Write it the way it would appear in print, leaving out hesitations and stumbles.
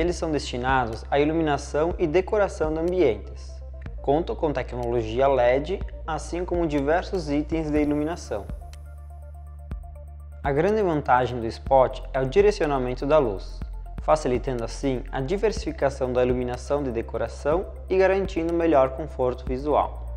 e eles são destinados à iluminação e decoração de ambientes. Contam com tecnologia LED, assim como diversos itens de iluminação. A grande vantagem do spot é o direcionamento da luz, facilitando assim a diversificação da iluminação de decoração e garantindo melhor conforto visual.